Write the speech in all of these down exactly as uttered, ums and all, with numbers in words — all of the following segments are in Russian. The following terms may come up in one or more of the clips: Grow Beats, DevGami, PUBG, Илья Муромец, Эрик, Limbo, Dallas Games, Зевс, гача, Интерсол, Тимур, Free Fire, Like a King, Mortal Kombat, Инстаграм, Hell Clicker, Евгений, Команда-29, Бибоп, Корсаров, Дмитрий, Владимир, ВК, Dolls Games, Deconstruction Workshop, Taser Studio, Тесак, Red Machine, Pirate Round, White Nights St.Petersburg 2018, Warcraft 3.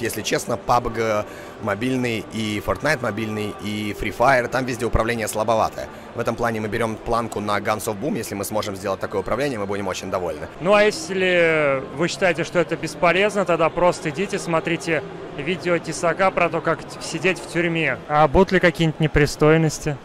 Если честно, пабг мобильный и Fortnite мобильный и Free Fire, там везде управление слабоватое. В этом плане мы берем планку на Guns of Boom, если мы сможем сделать такое управление, мы будем очень довольны. Ну а если вы считаете, что это бесполезно, тогда просто идите, смотрите видео Тесака про то, как сидеть в тюрьме. А будут ли какие-нибудь непристойности?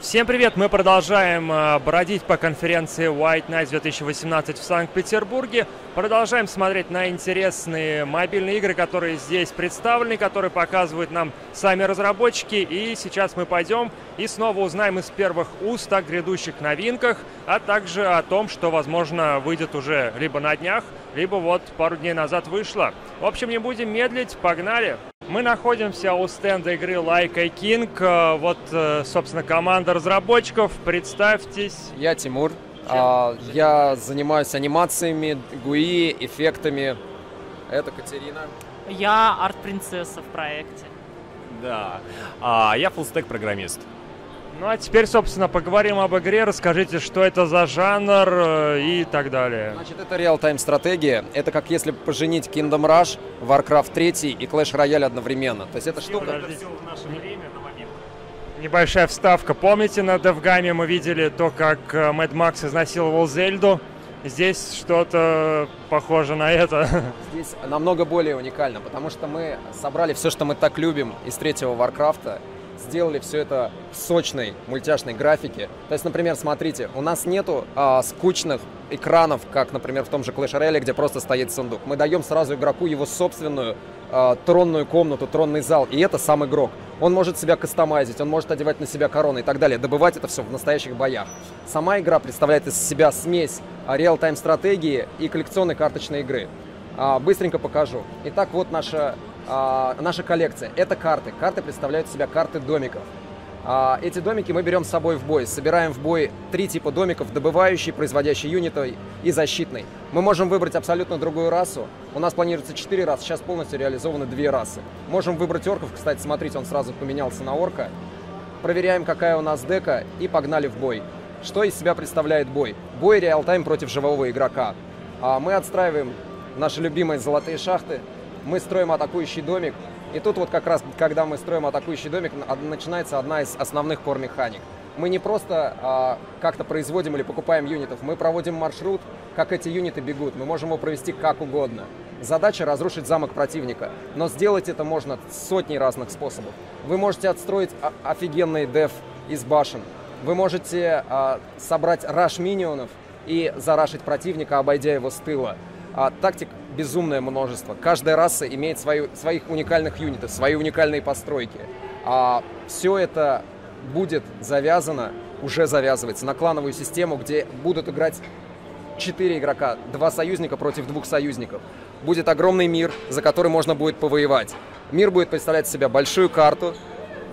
Всем привет! Мы продолжаем бродить по конференции White Nights две тысячи восемнадцать в Санкт-Петербурге. Продолжаем смотреть на интересные мобильные игры, которые здесь представлены, которые показывают нам сами разработчики. И сейчас мы пойдем и снова узнаем из первых уст о грядущих новинках, а также о том, что, возможно, выйдет уже либо на днях, либо вот пару дней назад вышло. В общем, не будем медлить, погнали! Мы находимся у стенда игры Like a King. Вот, собственно, команда разработчиков. Представьтесь. Я Тимур. А, я занимаюсь анимациями, гуи, эффектами. Это Катерина. Я арт-принцесса в проекте. Да. А, я фуллстек-программист. Ну а теперь, собственно, поговорим об игре. Расскажите, что это за жанр и так далее. Значит, это реал-тайм стратегия. Это как если поженить Kingdom Rush, Warcraft три и Clash Royale одновременно. То есть это что-то... Это все в наше время, на момент. Небольшая вставка. Помните, на DevGami мы видели то, как Мэт Макс изнасиловал Зельду? Здесь что-то похоже на это. Здесь намного более уникально, потому что мы собрали все, что мы так любим из третьего Warcraft'а. Сделали все это в сочной мультяшной графике. То есть, например, смотрите, у нас нету а, скучных экранов, как, например, в том же Clash Royale, где просто стоит сундук. Мы даем сразу игроку его собственную а, тронную комнату, тронный зал, и это сам игрок. Он может себя кастомайзить, он может одевать на себя короны и так далее, добывать это все в настоящих боях. Сама игра представляет из себя смесь реал-тайм стратегии и коллекционной карточной игры. А, быстренько покажу. Итак, вот наша... А, наша коллекция – это карты. Карты представляют себя карты домиков. А, эти домики мы берем с собой в бой. Собираем в бой три типа домиков – добывающий, производящий юниты и защитный. Мы можем выбрать абсолютно другую расу. У нас планируется четыре расы, сейчас полностью реализованы две расы. Можем выбрать орков, кстати, смотрите, он сразу поменялся на орка. Проверяем, какая у нас дека, и погнали в бой. Что из себя представляет бой? Бой реал-тайм против живого игрока. А, мы отстраиваем наши любимые золотые шахты. Мы строим атакующий домик, и тут вот как раз, когда мы строим атакующий домик, начинается одна из основных кор-механик. Мы не просто а, как-то производим или покупаем юнитов, мы проводим маршрут, как эти юниты бегут, мы можем его провести как угодно. Задача – разрушить замок противника, но сделать это можно сотней разных способов. Вы можете отстроить офигенный деф из башен, вы можете а, собрать раш минионов и зарашить противника, обойдя его с тыла. А, тактик безумное множество. Каждая раса имеет свою, своих уникальных юнитов, свои уникальные постройки. А все это будет завязано, уже завязывается, на клановую систему, где будут играть четыре игрока, два союзника против двух союзников. Будет огромный мир, за который можно будет повоевать. Мир будет представлять из себя большую карту,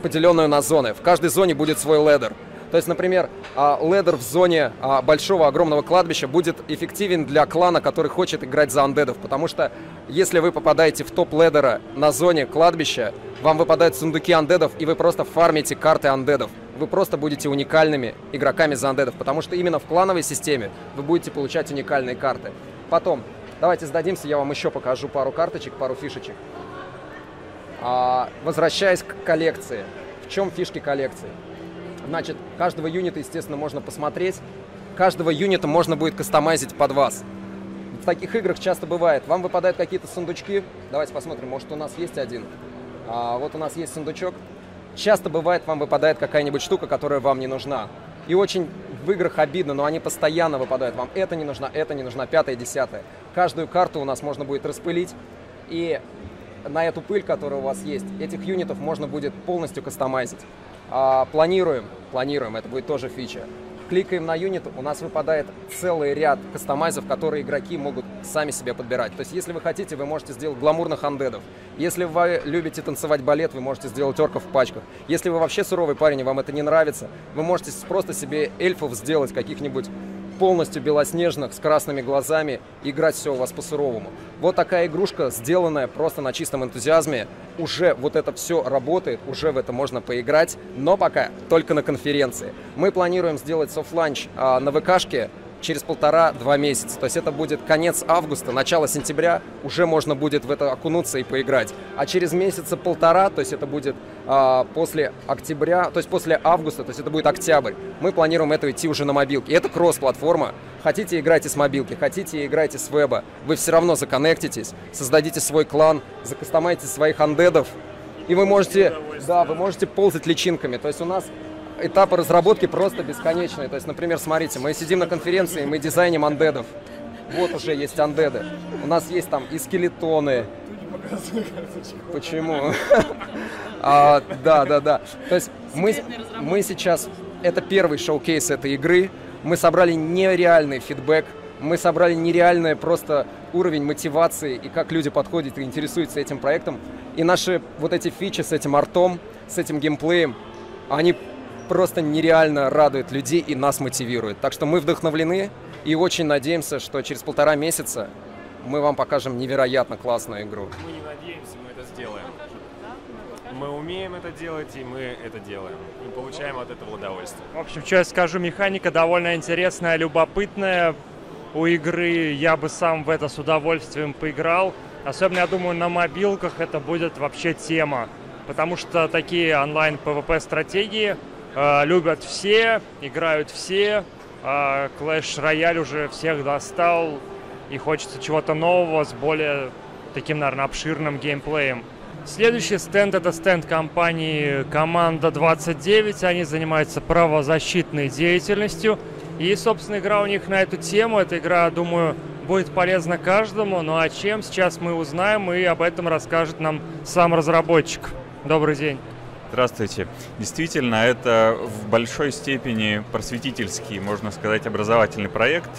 поделенную на зоны. В каждой зоне будет свой ледер. То есть, например, ледер в зоне большого огромного кладбища будет эффективен для клана, который хочет играть за андедов, потому что если вы попадаете в топ ледера на зоне кладбища, вам выпадают сундуки андедов, и вы просто фармите карты андедов. Вы просто будете уникальными игроками за андедов, потому что именно в клановой системе вы будете получать уникальные карты. Потом, давайте сдадимся, я вам еще покажу пару карточек, пару фишечек. Возвращаясь к коллекции. В чем фишки коллекции? Значит, каждого юнита, естественно, можно посмотреть. Каждого юнита можно будет кастомайзить под вас. В таких играх часто бывает. Вам выпадают какие-то сундучки. Давайте посмотрим, может, у нас есть один. А, вот у нас есть сундучок. Часто бывает, вам выпадает какая-нибудь штука, которая вам не нужна. И очень в играх обидно, но они постоянно выпадают. Вам это не нужна, это не нужна, пятая, десятая. Каждую карту у нас можно будет распылить. И на эту пыль, которая у вас есть, этих юнитов можно будет полностью кастомайзить. А, планируем, планируем, это будет тоже фича. Кликаем на юнит, у нас выпадает целый ряд кастомайзов, которые игроки могут сами себе подбирать. То есть, если вы хотите, вы можете сделать гламурных андедов. Если вы любите танцевать балет, вы можете сделать орков в пачках. Если вы вообще суровый парень и вам это не нравится, вы можете просто себе эльфов сделать каких-нибудь полностью белоснежных, с красными глазами, играть все у вас по-суровому. Вот такая игрушка, сделанная просто на чистом энтузиазме. Уже вот это все работает, уже в это можно поиграть, но пока только на конференции. Мы планируем сделать софт-ланч а, на ВКшке через полтора-два месяца. То есть это будет конец августа, начало сентября, уже можно будет в это окунуться и поиграть. А через месяца полтора, то есть это будет а, после октября, то есть после августа, то есть это будет октябрь, мы планируем это идти уже на мобилке. И это кросс-платформа. Хотите, играйте с мобилки, хотите, играйте с веба. Вы все равно законнектитесь, создадите свой клан, закастомайте своих андедов, и вы можете, да, вы можете ползать личинками. То есть у нас этапы разработки просто бесконечные. То есть, например, смотрите, мы сидим на конференции, мы дизайним андедов. Вот уже есть андеды. У нас есть там и скелетоны. Почему? Да, да, да. То есть мы сейчас... Это первый шоу-кейс этой игры. Мы собрали нереальный фидбэк. Мы собрали нереальный просто уровень мотивации и как люди подходят и интересуются этим проектом. И наши вот эти фичи с этим артом, с этим геймплеем, они просто нереально радуют людей и нас мотивируют. Так что мы вдохновлены и очень надеемся, что через полтора месяца мы вам покажем невероятно классную игру. Мы не надеемся, мы это сделаем. Мы умеем это делать, и мы это делаем. И получаем от этого удовольствие. В общем, что я скажу, механика довольно интересная, любопытная. У игры я бы сам в это с удовольствием поиграл. Особенно, я думаю, на мобилках это будет вообще тема. Потому что такие онлайн-пэ вэ пэ-стратегии э, любят все, играют все. Э, Clash Royale уже всех достал. И хочется чего-то нового с более таким, наверное, обширным геймплеем. Следующий стенд – это стенд компании «Команда двадцать девять». Они занимаются правозащитной деятельностью. И, собственно, игра у них на эту тему. Эта игра, думаю, будет полезна каждому. Ну а чем, сейчас мы узнаем, и об этом расскажет нам сам разработчик. Добрый день. Здравствуйте. Действительно, это в большой степени просветительский, можно сказать, образовательный проект.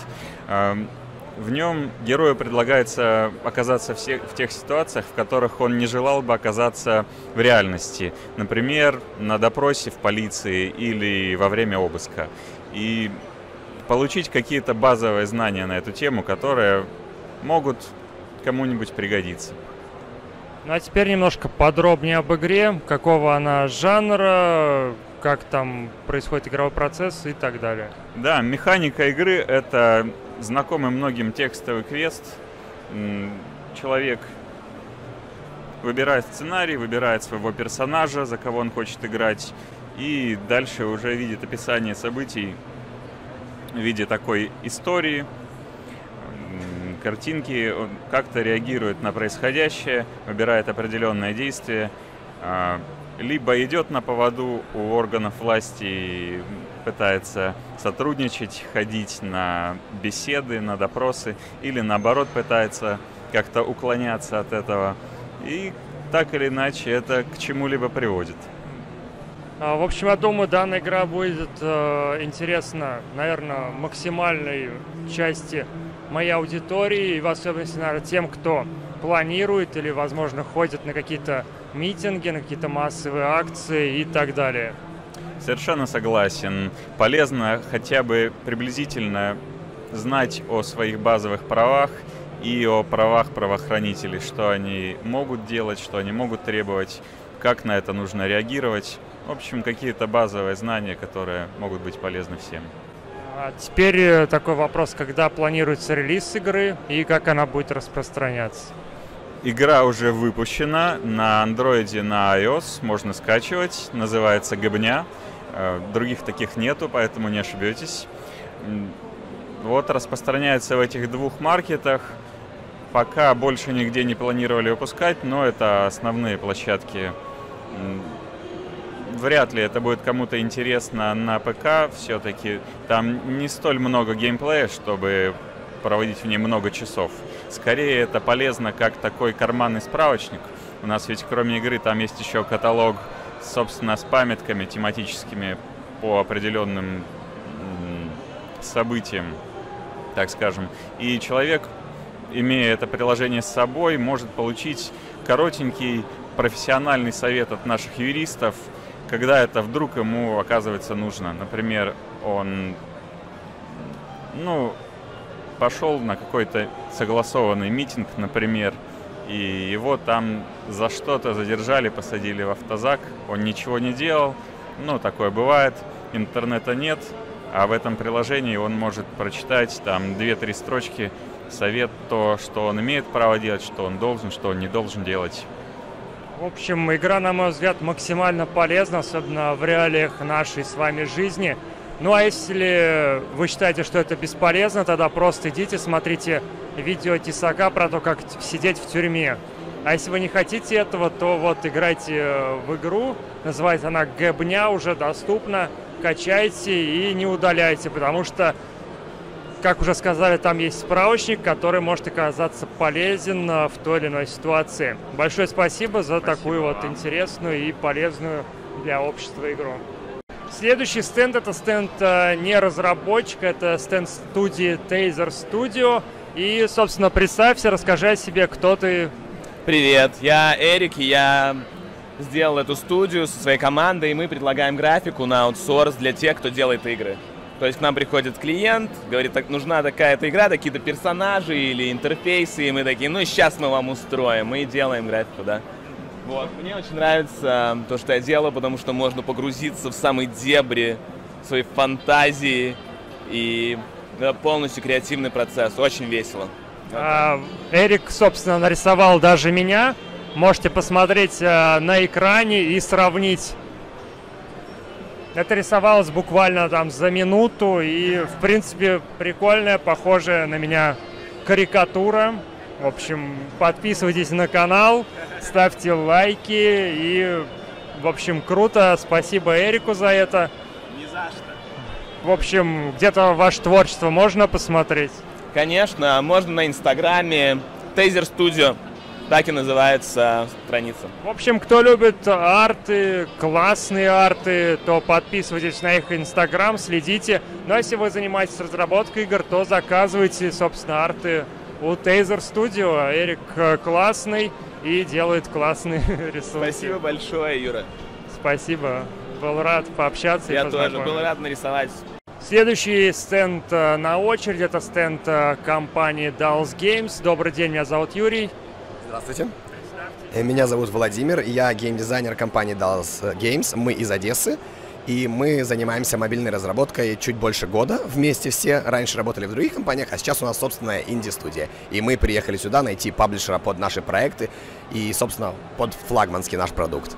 В нем герою предлагается оказаться в тех ситуациях, в которых он не желал бы оказаться в реальности. Например, на допросе в полиции или во время обыска. И получить какие-то базовые знания на эту тему, которые могут кому-нибудь пригодиться. Ну а теперь немножко подробнее об игре, какого она жанра, как там происходит игровой процесс и так далее. Да, механика игры — это знакомый многим текстовый квест. Человек выбирает сценарий, выбирает своего персонажа, за кого он хочет играть, и дальше уже видит описание событий в виде такой истории, картинки, он как-то реагирует на происходящее, выбирает определенное действие, либо идет на поводу у органов власти и пытается сотрудничать, ходить на беседы, на допросы, или наоборот пытается как-то уклоняться от этого. И так или иначе это к чему-либо приводит. В общем, я думаю, данная игра будет э, интересна, наверное, максимальной части моей аудитории, и в особенности, наверное, тем, кто планирует или, возможно, ходит на какие-то митинги, на какие-то массовые акции и так далее. Совершенно согласен. Полезно хотя бы приблизительно знать о своих базовых правах и о правах правоохранителей, что они могут делать, что они могут требовать, как на это нужно реагировать. В общем, какие-то базовые знания, которые могут быть полезны всем. А теперь такой вопрос, когда планируется релиз игры и как она будет распространяться? Игра уже выпущена на андроиде, на iOS, можно скачивать, называется «Габня». Других таких нету, поэтому не ошибетесь. Вот распространяется в этих двух маркетах. Пока больше нигде не планировали выпускать, но это основные площадки. Вряд ли это будет кому-то интересно на ПК, все-таки там не столь много геймплея, чтобы проводить в ней много часов. Скорее это полезно как такой карманный справочник. У нас ведь кроме игры там есть еще каталог, собственно, с памятками тематическими по определенным событиям, так скажем. И человек, имея это приложение с собой, может получить коротенький профессиональный совет от наших юристов, когда это вдруг ему оказывается нужно. Например, он ну, пошел на какой-то согласованный митинг, например, и его там за что-то задержали, посадили в автозак, он ничего не делал, ну, такое бывает, интернета нет, а в этом приложении он может прочитать там две-три строчки, совет, то, что он имеет право делать, что он должен, что он не должен делать. В общем, игра, на мой взгляд, максимально полезна, особенно в реалиях нашей с вами жизни. Ну а если вы считаете, что это бесполезно, тогда просто идите, смотрите видео Тесака про то, как сидеть в тюрьме. А если вы не хотите этого, то вот играйте в игру, называется она «Габня», уже доступна, качайте и не удаляйте, потому что, как уже сказали, там есть справочник, который может оказаться полезен в той или иной ситуации. Большое спасибо за спасибо такую вам. Вот интересную и полезную для общества игру. Следующий стенд – это стенд не разработчика, это стенд студии Taser Studio. И, собственно, представься, расскажи о себе, кто ты. Привет, я Эрик, и я сделал эту студию со своей командой, и мы предлагаем графику на аутсорс для тех, кто делает игры. То есть к нам приходит клиент, говорит, так, нужна такая-то игра, такие-то персонажи или интерфейсы, и мы такие, ну сейчас мы вам устроим, мы делаем графику, да. Вот. Мне очень нравится то, что я делаю, потому что можно погрузиться в самые дебри своей фантазии, и это полностью креативный процесс, очень весело. А, Эрик, собственно, нарисовал даже меня, можете посмотреть а, на экране и сравнить. Это рисовалось буквально там за минуту, и, в принципе, прикольная, похожая на меня карикатура. В общем, подписывайтесь на канал, ставьте лайки, и, в общем, круто. Спасибо Эрику за это. Не за что. В общем, где-то ваше творчество можно посмотреть? Конечно, можно на Инстаграме, Taser Studio. Так и называется страница. В общем, кто любит арты, классные арты, то подписывайтесь на их Инстаграм, следите. Ну а если вы занимаетесь разработкой игр, то заказывайте, собственно, арты у Taser Studio. Эрик классный и делает классные рисунки. Спасибо большое, Юра. Спасибо. Был рад пообщаться. Я тоже был рад нарисовать. Следующий стенд на очереди – это стенд компании Dallas Games. Добрый день, меня зовут Юрий. Здравствуйте. Меня зовут Владимир, я геймдизайнер компании Dolls Games, мы из Одессы, и мы занимаемся мобильной разработкой чуть больше года вместе все. Раньше работали в других компаниях, а сейчас у нас собственная инди-студия. И мы приехали сюда найти паблишера под наши проекты и, собственно, под флагманский наш продукт.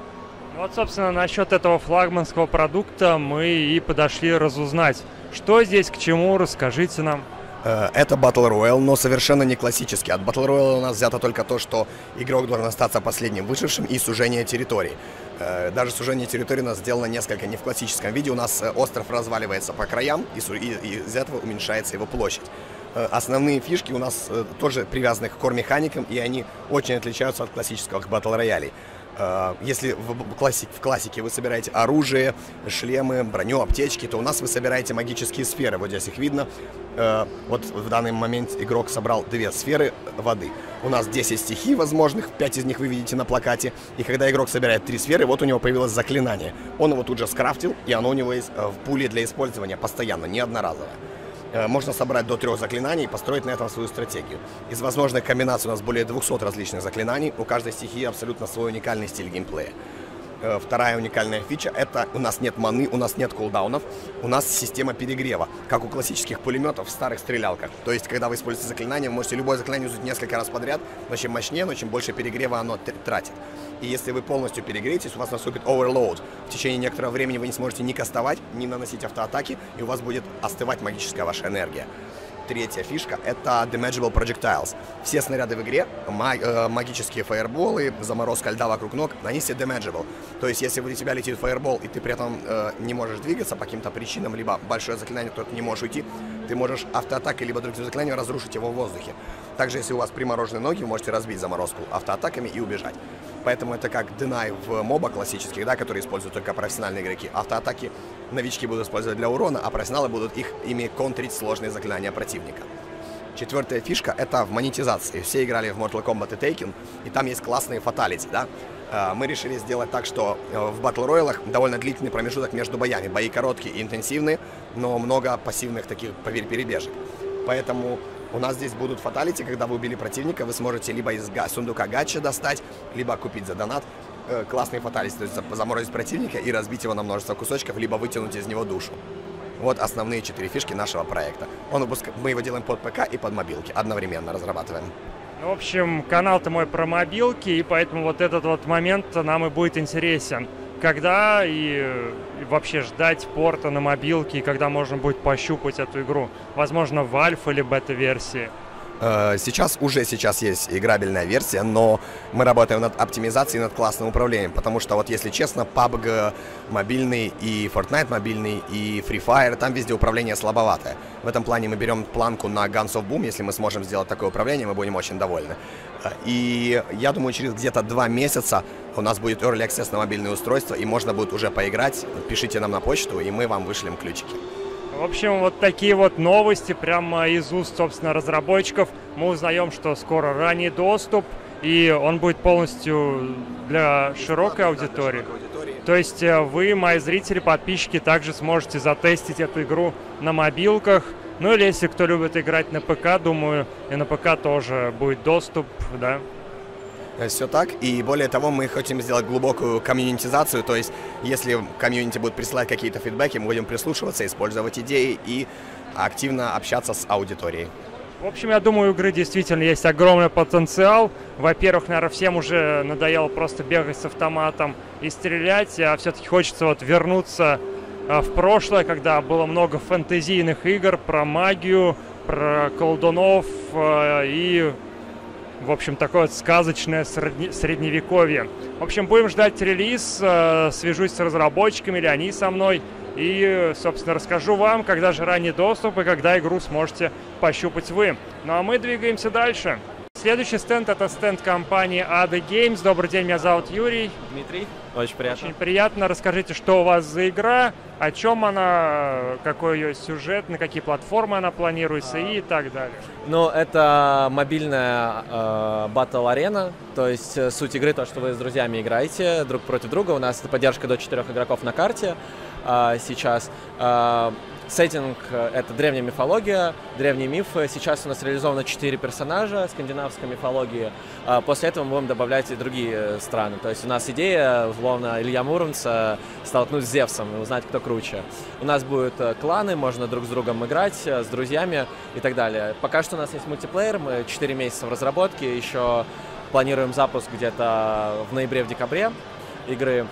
Вот, собственно, насчет этого флагманского продукта мы и подошли разузнать, что здесь к чему, расскажите нам. Это Battle Royale, но совершенно не классический. От Battle Royale у нас взято только то, что игрок должен остаться последним выжившим, и сужение территории. Даже сужение территории у нас сделано несколько не в классическом виде. У нас остров разваливается по краям, и из этого уменьшается его площадь. Основные фишки у нас тоже привязаны к кор-механикам, и они очень отличаются от классического Battle Royale. Если в классике вы собираете оружие, шлемы, броню, аптечки, то у нас вы собираете магические сферы. Вот здесь их видно. Вот в данный момент игрок собрал две сферы воды. У нас десять стихий возможных, пять из них вы видите на плакате. И когда игрок собирает три сферы, вот у него появилось заклинание. Он его тут же скрафтил, и оно у него есть в пуле для использования постоянно, не одноразово. Можно собрать до трех заклинаний и построить на этом свою стратегию. Из возможных комбинаций у нас более двухсот различных заклинаний. У каждой стихии абсолютно свой уникальный стиль геймплея. Вторая уникальная фича – это у нас нет маны, у нас нет кулдаунов, у нас система перегрева, как у классических пулеметов в старых стрелялках. То есть, когда вы используете заклинание, вы можете любое заклинание взять несколько раз подряд, но чем мощнее, но чем больше перегрева оно тратит. И если вы полностью перегреетесь, у вас наступит оверлоуд. В течение некоторого времени вы не сможете ни кастовать, ни наносить автоатаки, и у вас будет остывать магическая ваша энергия. Третья фишка – это Damageable Projectiles. Все снаряды в игре, магические фаерболы, заморозка льда вокруг ног, они все Damageable. То есть, если у тебя летит фаербол, и ты при этом э, не можешь двигаться по каким-то причинам, либо большое заклинание, то ты не можешь уйти, ты можешь автоатакой, либо другим заклинанием разрушить его в воздухе. Также, если у вас приморожены ноги, вы можете разбить заморозку автоатаками и убежать. Поэтому это как Deny в моба классических, да, которые используют только профессиональные игроки. Автоатаки новички будут использовать для урона, а профессионалы будут их ими контрить сложные заклинания противника. Четвертая фишка – это в монетизации. Все играли в Mortal Kombat и Tekken, и там есть классные фаталити, да? Мы решили сделать так, что в Battle Royale довольно длительный промежуток между боями. Бои короткие и интенсивные, но много пассивных таких перебежек. Поэтому у нас здесь будут фаталити, когда вы убили противника, вы сможете либо из сундука гача достать, либо купить за донат. Классные фаталити, то есть заморозить противника и разбить его на множество кусочков, либо вытянуть из него душу. Вот основные четыре фишки нашего проекта. Он выпускает, мы его делаем под ПК и под мобилки, одновременно разрабатываем. В общем, канал-то мой про мобилки, и поэтому вот этот вот момент нам и будет интересен. Когда и, и вообще ждать порта на мобилке, и когда можно будет пощупать эту игру? Возможно, в альфа или бета-версии? Сейчас, уже сейчас есть играбельная версия, но мы работаем над оптимизацией, над классным управлением, потому что, вот если честно, пабг мобильный и Fortnite мобильный и Free Fire, там везде управление слабоватое. В этом плане мы берем планку на Guns of Boom, если мы сможем сделать такое управление, мы будем очень довольны. И я думаю, через где-то два месяца у нас будет Early Access на мобильное устройство, и можно будет уже поиграть. Пишите нам на почту, и мы вам вышлем ключики. В общем, вот такие вот новости прямо из уст, собственно, разработчиков. Мы узнаем, что скоро ранний доступ, и он будет полностью для широкой аудитории. То есть вы, мои зрители, подписчики, также сможете затестить эту игру на мобилках. Ну или если кто любит играть на ПК, думаю, и на ПК тоже будет доступ, да. Все так, и более того, мы хотим сделать глубокую комьюнитизацию, то есть если комьюнити будут присылать какие-то фидбэки, мы будем прислушиваться, использовать идеи и активно общаться с аудиторией. В общем, я думаю, у игры действительно есть огромный потенциал. Во-первых, наверное, всем уже надоело просто бегать с автоматом и стрелять, а все-таки хочется вот вернуться в прошлое, когда было много фэнтезийных игр про магию, про колдунов и... В общем, такое вот сказочное средневековье. В общем, будем ждать релиз, свяжусь с разработчиками, или они со мной. И, собственно, расскажу вам, когда же ранний доступ и когда игру сможете пощупать вы. Ну а мы двигаемся дальше. Следующий стенд — это стенд компании эй ди Games. Добрый день, меня зовут Юрий. Дмитрий, очень приятно. Очень приятно. Расскажите, что у вас за игра, о чем она, какой ее сюжет, на какие платформы она планируется и так далее. Ну, это мобильная э, батл-арена, то есть суть игры то, что вы с друзьями играете друг против друга. У нас это поддержка до четырех игроков на карте э, сейчас. Э, Сеттинг — это древняя мифология, древний миф. Сейчас у нас реализовано четыре персонажа скандинавской мифологии. После этого мы будем добавлять и другие страны. То есть у нас идея, условно, Илья Муромца столкнуть с Зевсом и узнать, кто круче. У нас будут кланы, можно друг с другом играть, с друзьями и так далее. Пока что у нас есть мультиплеер, мы четыре месяца в разработке, еще планируем запуск где-то в ноябре-декабре игры.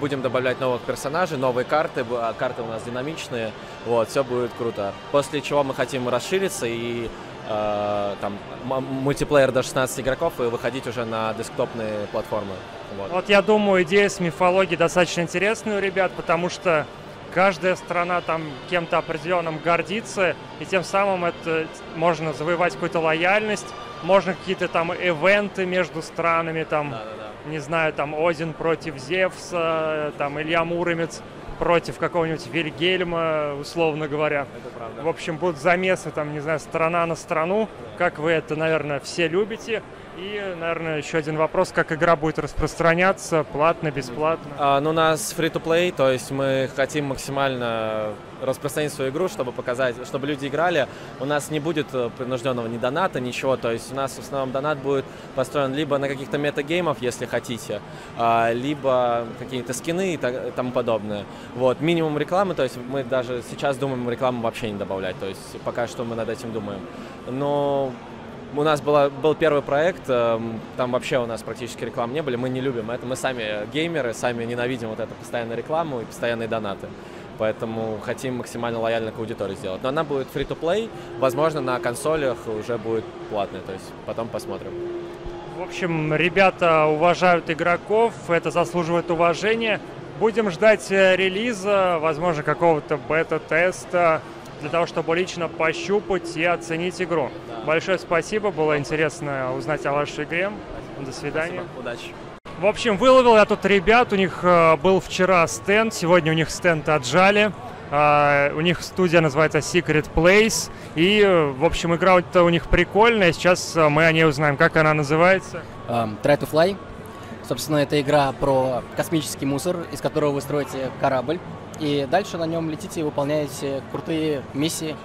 Будем добавлять новых персонажей, новые карты, карты у нас динамичные, вот, все будет круто. После чего мы хотим расшириться и э, там мультиплеер до шестнадцати игроков и выходить уже на десктопные платформы. Вот, вот я думаю, идея с мифологией достаточно интересная у ребят, потому что каждая страна там кем-то определенным гордится, и тем самым это можно завоевать какую-то лояльность, можно какие-то там ивенты между странами там. Да, да, да. Не знаю, там Один против Зевса, там Илья Муромец против какого-нибудь Вильгельма, условно говоря. Это правда. В общем, будут замесы, там, не знаю, страна на страну, как вы это, наверное, все любите. И, наверное, еще один вопрос, как игра будет распространяться, платно, бесплатно? А, ну, у нас free-to-play, то есть мы хотим максимально распространить свою игру, чтобы показать, чтобы люди играли. У нас не будет принужденного ни доната, ничего, то есть у нас в основном донат будет построен либо на каких-то метагеймов, если хотите, либо какие-то скины и тому подобное. Вот, минимум рекламы, то есть мы даже сейчас думаем рекламу вообще не добавлять, то есть пока что мы над этим думаем. Но... У нас была, был первый проект, там вообще у нас практически рекламы не были, мы не любим это, мы сами геймеры, сами ненавидим вот эту постоянную рекламу и постоянные донаты, поэтому хотим максимально лояльно к аудитории сделать. Но она будет free-to-play, возможно, на консолях уже будет платная, то есть потом посмотрим. В общем, ребята уважают игроков, это заслуживает уважения. Будем ждать релиза, возможно, какого-то бета-теста, для того, чтобы лично пощупать и оценить игру. Да. Большое спасибо, было интересно узнать о вашей игре. Спасибо. До свидания. Спасибо. Удачи. В общем, выловил я тут ребят, у них э, был вчера стенд, сегодня у них стенд отжали. Э, у них студия называется Secret Place. И, э, в общем, игра-то у них прикольная, сейчас мы о ней узнаем, как она называется. Um, Try to Fly. Собственно, это игра про космический мусор, из которого вы строите корабль. И дальше на нем летите и выполняете крутые миссии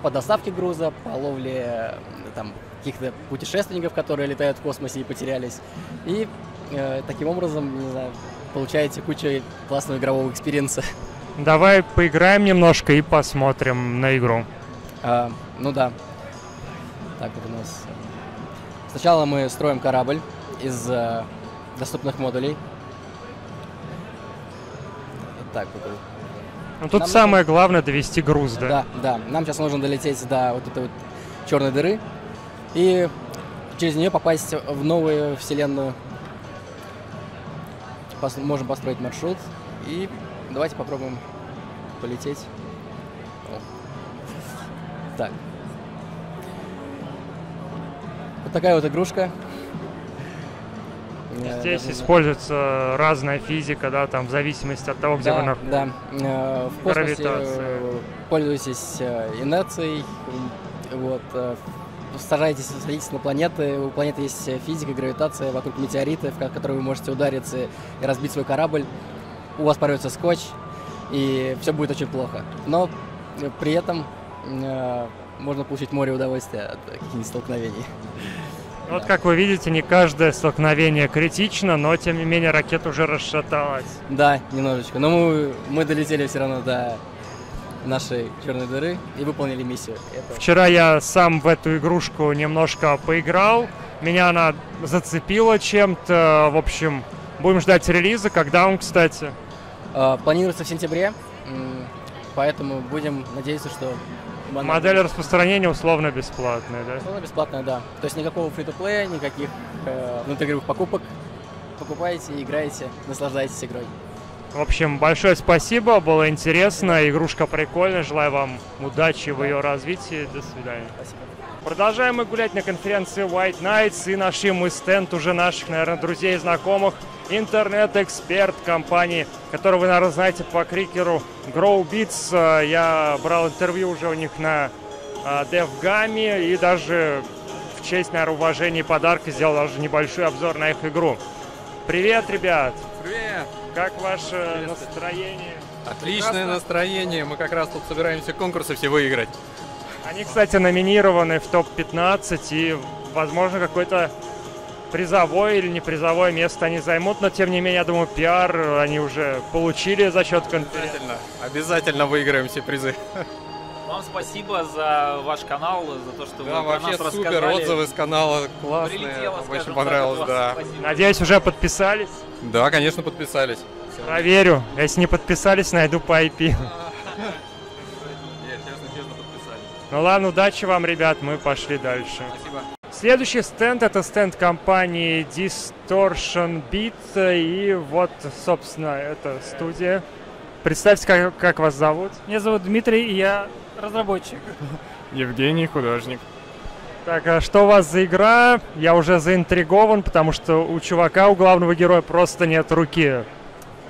по доставке груза, по ловле каких-то путешественников, которые летают в космосе и потерялись. И э, таким образом, не знаю, получаете кучу классного игрового экспириенса. Давай поиграем немножко и посмотрим на игру. А, ну да. Так, вот у нас... Сначала мы строим корабль из э, доступных модулей. Вот так вот. Ну, тут нам самое нужно... главное довести груз, да? Да, да. Нам сейчас нужно долететь до вот этой вот черной дыры и через нее попасть в новую вселенную. Пос... Можем построить маршрут и давайте попробуем полететь. О. Так. Вот такая вот игрушка. Здесь даже... используется разная физика, да, там в зависимости от того, где да, вы находитесь. Да. В космосе пользуйтесь инерцией, вот, старайтесь садитесь на планеты. У планеты есть физика, гравитация, вокруг метеориты, в которые вы можете удариться и разбить свой корабль. У вас порвется скотч, и все будет очень плохо. Но при этом можно получить море удовольствия от каких-нибудь столкновений. Вот да. Как вы видите, не каждое столкновение критично, но тем не менее ракета уже расшаталась. Да, немножечко. Но мы, мы долетели все равно до нашей черной дыры и выполнили миссию. Это... Вчера я сам в эту игрушку немножко поиграл. Меня она зацепила чем-то. В общем, будем ждать релиза. Когда он, кстати? Планируется в сентябре, поэтому будем надеяться, что... Модель распространения условно бесплатная, да? Условно бесплатная, да. То есть никакого фри-то-плея, никаких э, внутриигровых покупок. Покупаете, играете, наслаждайтесь игрой. В общем, большое спасибо, было интересно, игрушка прикольная. Желаю вам удачи в ее развитии. До свидания. Спасибо. Продолжаем мы гулять на конференции White Nights и нашли мы стенд уже наших, наверное, друзей и знакомых. Интернет-эксперт компании, которую вы, наверное, знаете по крикеру Grow Beats. Я брал интервью уже у них на DevGami и даже в честь, наверное, уважения и подарка сделал даже небольшой обзор на их игру. Привет, ребят! Привет! Как ваше настроение? Отличное Прекрасно. настроение. Мы как раз тут собираемся конкурсы все выиграть. Они, кстати, номинированы в топ пятнадцать и, возможно, какой-то призовое или не призовое место они займут, но тем не менее, я думаю, пиар они уже получили за счет конференции. Обязательно, обязательно выиграем все призы. Вам спасибо за ваш канал, за то, что да, вы вообще нас супер рассказали. Отзывы с канала классные, прилетело, очень скажем, понравилось, да. Спасибо. Надеюсь, уже подписались? Да, конечно, подписались. Проверю, если не подписались, найду по ай пи. Нет, честно, честно подписались. Ну ладно, удачи вам, ребят, мы пошли дальше. Спасибо. Следующий стенд – это стенд компании Distortion Beat, и вот, собственно, это студия. Представьте, как, как вас зовут. Меня зовут Дмитрий, и я разработчик. Евгений, художник. Так, а что у вас за игра? Я уже заинтригован, потому что у чувака, у главного героя, просто нет руки.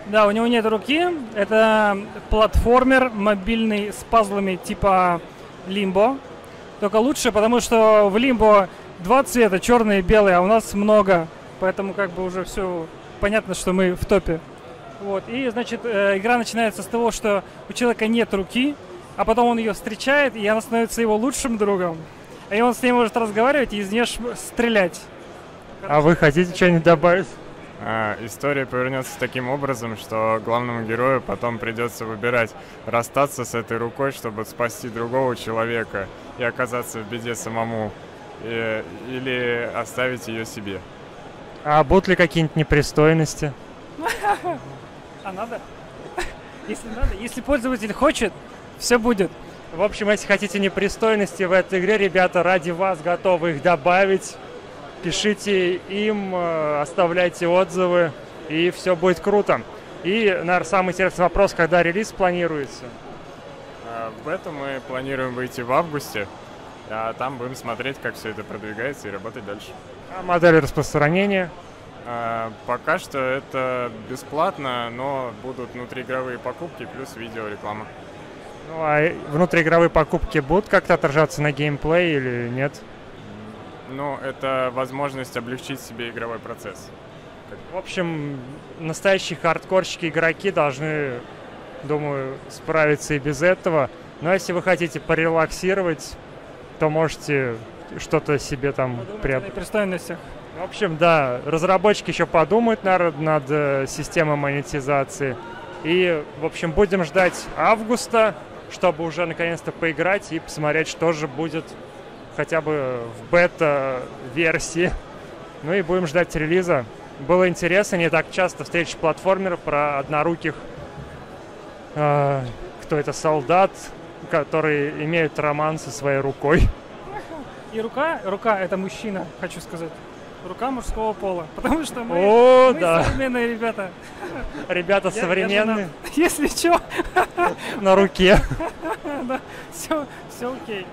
Да, у него нет руки. Это платформер мобильный с пазлами типа Limbo. Только лучше, потому что в Limbo два цвета, черный и белый, а у нас много. Поэтому как бы уже все понятно, что мы в топе. Вот. И, значит, э, игра начинается с того, что у человека нет руки, а потом он ее встречает, и она становится его лучшим другом. И он с ней может разговаривать и из нее стрелять. А вы хотите что-нибудь добавить? А, история повернется таким образом, что главному герою потом придется выбирать, расстаться с этой рукой, чтобы спасти другого человека и оказаться в беде самому, и, или оставить ее себе. А будут ли какие-нибудь непристойности? А надо? Если надо, если пользователь хочет, все будет. В общем, если хотите непристойности в этой игре, ребята, ради вас готовы их добавить. Пишите им, оставляйте отзывы, и все будет круто. И, наверное, самый интересный вопрос, когда релиз планируется? В этом мы планируем выйти в августе, а там будем смотреть, как все это продвигается и работать дальше. А модель распространения? А, пока что это бесплатно, но будут внутриигровые покупки плюс видеореклама. Ну а внутриигровые покупки будут как-то отражаться на геймплее или нет? Ну, это возможность облегчить себе игровой процесс. В общем, настоящие хардкорщики-игроки должны, думаю, справиться и без этого. Но если вы хотите порелаксировать, то можете что-то себе там... Подумайте при... пристойностях. В общем, да, разработчики еще подумают, наверное, над системой монетизации. И, в общем, будем ждать августа, чтобы уже наконец-то поиграть и посмотреть, что же будет хотя бы в бета-версии. Ну и будем ждать релиза. Было интересно, не так часто встречи платформеров про одноруких, э, кто это, солдат, которые имеют роман со своей рукой. И рука, рука это мужчина, хочу сказать. Рука мужского пола, потому что мы, О, мы да. современные ребята. Ребята я, современные. Я на, если что. На руке. Да, все, все окей.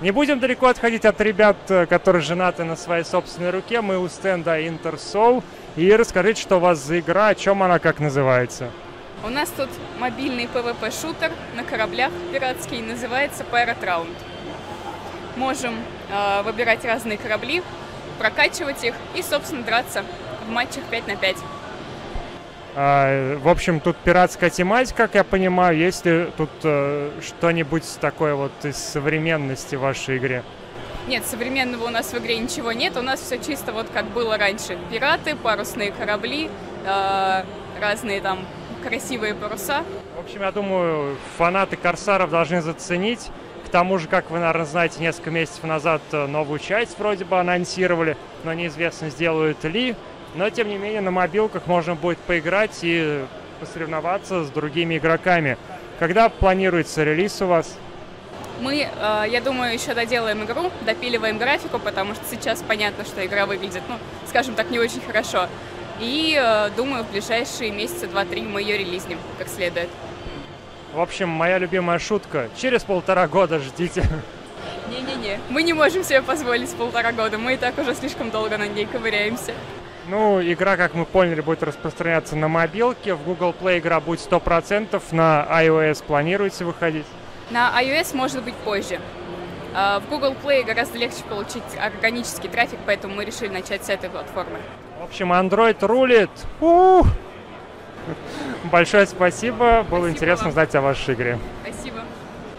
Не будем далеко отходить от ребят, которые женаты на своей собственной руке. Мы у стенда Интерсол. И расскажите, что у вас за игра, о чем она, как называется. У нас тут мобильный пи-ви-пи-шутер на кораблях пиратский, называется Pirate Round. Можем э, выбирать разные корабли, прокачивать их и, собственно, драться в матчах пять на пять. А, в общем, тут пиратская тематика, как я понимаю. Есть ли тут э, что-нибудь такое вот из современности в вашей игре? Нет, современного у нас в игре ничего нет. У нас все чисто вот как было раньше. Пираты, парусные корабли, э, разные там красивые паруса. В общем, я думаю, фанаты Корсаров должны заценить. К тому же, как вы, наверное, знаете, несколько месяцев назад новую часть вроде бы анонсировали, но неизвестно, сделают ли. Но, тем не менее, на мобилках можно будет поиграть и посоревноваться с другими игроками. Когда планируется релиз у вас? Мы, э, я думаю, еще доделаем игру, допиливаем графику, потому что сейчас понятно, что игра выглядит, ну, скажем так, не очень хорошо. И, э, думаю, в ближайшие месяца два-три мы ее релизнем как следует. В общем, моя любимая шутка. Через полтора года ждите. Не-не-не, мы не можем себе позволить полтора года. Мы и так уже слишком долго на ней ковыряемся. Ну, игра, как мы поняли, будет распространяться на мобилке. В Google Play игра будет сто процентов. На iOS планируете выходить? На iOS может быть позже. В Google Play гораздо легче получить органический трафик, поэтому мы решили начать с этой платформы. В общем, Android рулит. У-у-у. Большое спасибо. Было спасибо интересно вам. Знать о вашей игре. Спасибо.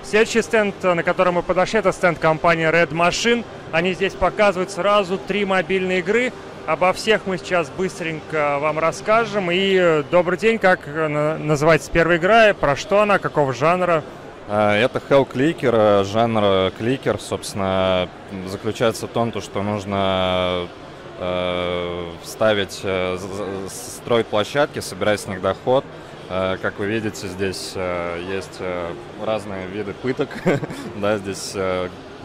Следующий стенд, на который мы подошли, это стенд компании Red Machine. Они здесь показывают сразу три мобильные игры. Обо всех мы сейчас быстренько вам расскажем. И добрый день, как называется первая игра, про что она, какого жанра? Это Hell Clicker, жанр кликер, собственно, заключается в том, что нужно ставить, строить площадки, собирать с них доход. Как вы видите, здесь есть разные виды пыток, да, здесь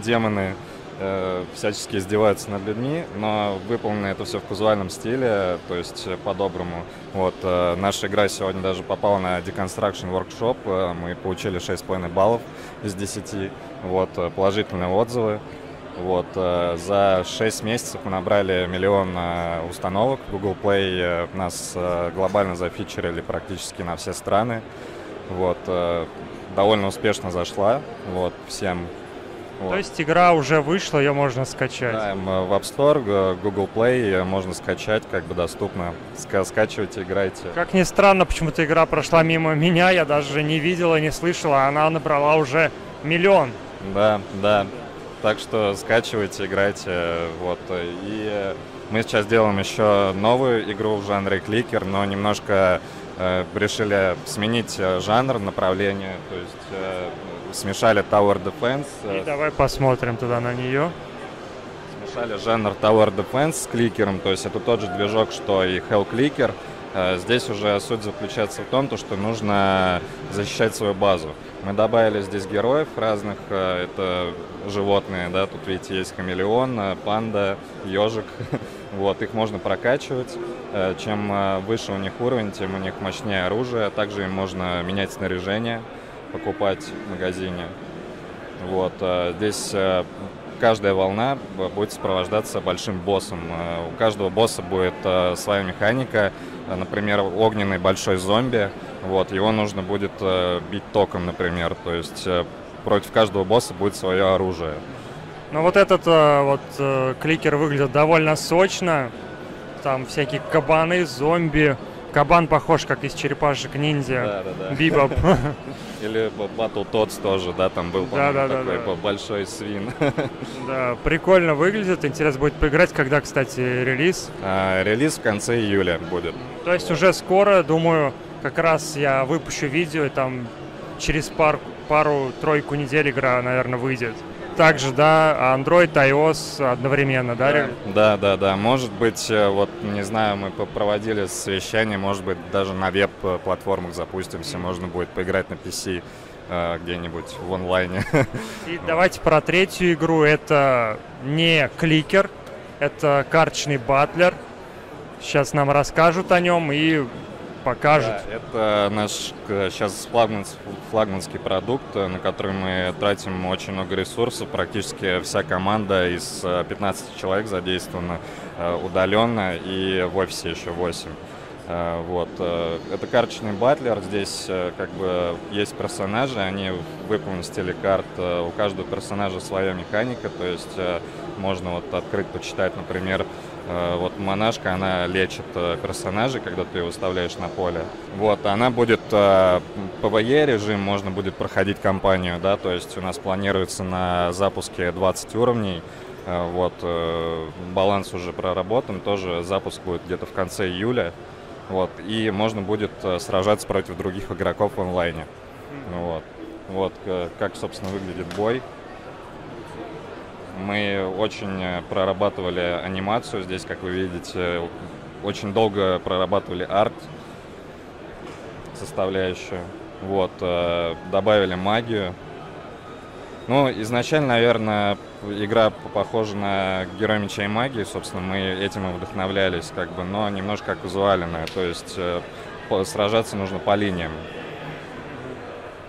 демоны всячески издеваются над людьми, но выполнено это все в казуальном стиле, то есть по-доброму. Вот, наша игра сегодня даже попала на Deconstruction Workshop, мы получили шесть с половиной баллов из десяти, вот, положительные отзывы. Вот, за шесть месяцев мы набрали миллион установок. Google Play нас глобально зафичерили практически на все страны. Вот, довольно успешно зашла. Вот, всем. Вот. То есть игра уже вышла, ее можно скачать? Да, в App Store, Google Play можно скачать, как бы доступно. Скачивайте, играйте. Как ни странно, почему-то игра прошла мимо меня, я даже не видела, не слышала, она набрала уже миллион. Да, да. Так что скачивайте, играйте. Вот. И мы сейчас делаем еще новую игру в жанре кликер, но немножко э, решили сменить жанр, направление. То есть э, смешали Tower Defense. И давай посмотрим туда на нее. Смешали жанр Tower Defense с кликером. То есть это тот же движок, что и Hell Clicker. Э, здесь уже суть заключается в том, что нужно защищать свою базу. Мы добавили здесь героев разных, это животные, да, тут видите, есть хамелеон, панда, ежик, вот, их можно прокачивать, чем выше у них уровень, тем у них мощнее оружие, также им можно менять снаряжение, покупать в магазине, вот, здесь каждая волна будет сопровождаться большим боссом, у каждого босса будет своя механика, например, огненный большой зомби, вот, его нужно будет э, бить током, например, то есть э, против каждого босса будет свое оружие. Ну вот этот э, вот э, кликер выглядит довольно сочно, там всякие кабаны, зомби, кабан похож как из черепашек ниндзя, да, да, да. Бибоп. Или Battle Tots тоже, да, там был да, да, такой да, большой свин. Да, прикольно выглядит, интересно будет поиграть, когда, кстати, релиз? А, релиз в конце июля будет. То есть вот. Уже скоро, думаю. как раз я выпущу видео, и там через пар, пару-тройку недель игра, наверное, выйдет. Также, да, Android, iOS одновременно, да, Рим? Да, да, да. Может быть, вот, не знаю, мы проводили совещание, может быть, даже на веб-платформах запустимся, можно будет поиграть на пи си э, где-нибудь в онлайне. И давайте про третью игру. Это не кликер, это карточный батлер. Сейчас нам расскажут о нем и покажут. Да, это наш сейчас флагманский продукт, на который мы тратим очень много ресурсов. Практически вся команда из пятнадцати человек задействована удаленно и в офисе еще восемь. Вот. Это карточный батлер. Здесь как бы есть персонажи, они выполнены в стиле карт. У каждого персонажа своя механика, то есть можно вот открыть, почитать, например, вот монашка, она лечит персонажей, когда ты его выставляешь на поле. Вот, она будет пи ви и режим, можно будет проходить кампанию, да, то есть у нас планируется на запуске двадцать уровней, вот, баланс уже проработан, тоже запуск будет где-то в конце июля, вот, и можно будет сражаться против других игроков в онлайне. Вот, вот как, собственно, выглядит бой. Мы очень прорабатывали анимацию здесь, как вы видите, очень долго прорабатывали арт составляющую, вот, добавили магию. Ну, изначально, наверное, игра похожа на Героя Меча и Магии, собственно, мы этим и вдохновлялись, как бы, но немножко как визуальная, то есть сражаться нужно по линиям.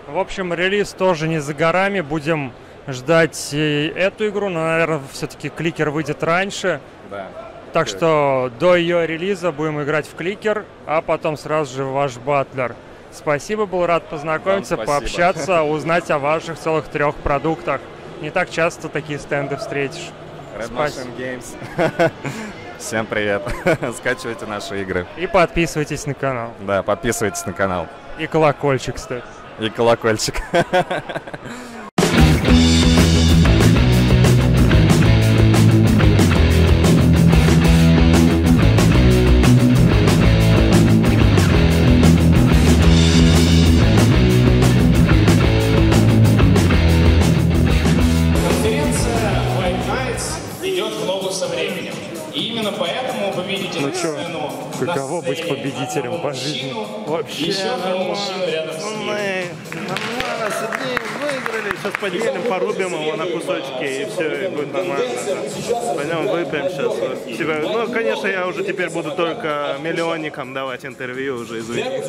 В общем, релиз тоже не за горами, будем ждать и эту игру, но, наверное, все-таки кликер выйдет раньше. Да. Так okay. что до ее релиза будем играть в кликер, а потом сразу же в ваш батлер. Спасибо, был рад познакомиться, пообщаться, узнать о ваших целых трех продуктах. Не так часто такие стенды встретишь. Red Machine Games. Всем привет. Скачивайте наши игры. И подписывайтесь на канал. Да, подписывайтесь на канал. И колокольчик, кстати. И колокольчик. Каково быть победителем по жизни? Вообще еще нормально. Нормально, с одним выиграли. Сейчас поделим, порубим его на кусочки, и все, и будет нормально. Пойдем выпьем сейчас. Ну, конечно, я уже теперь буду только миллионникам давать интервью уже, извините.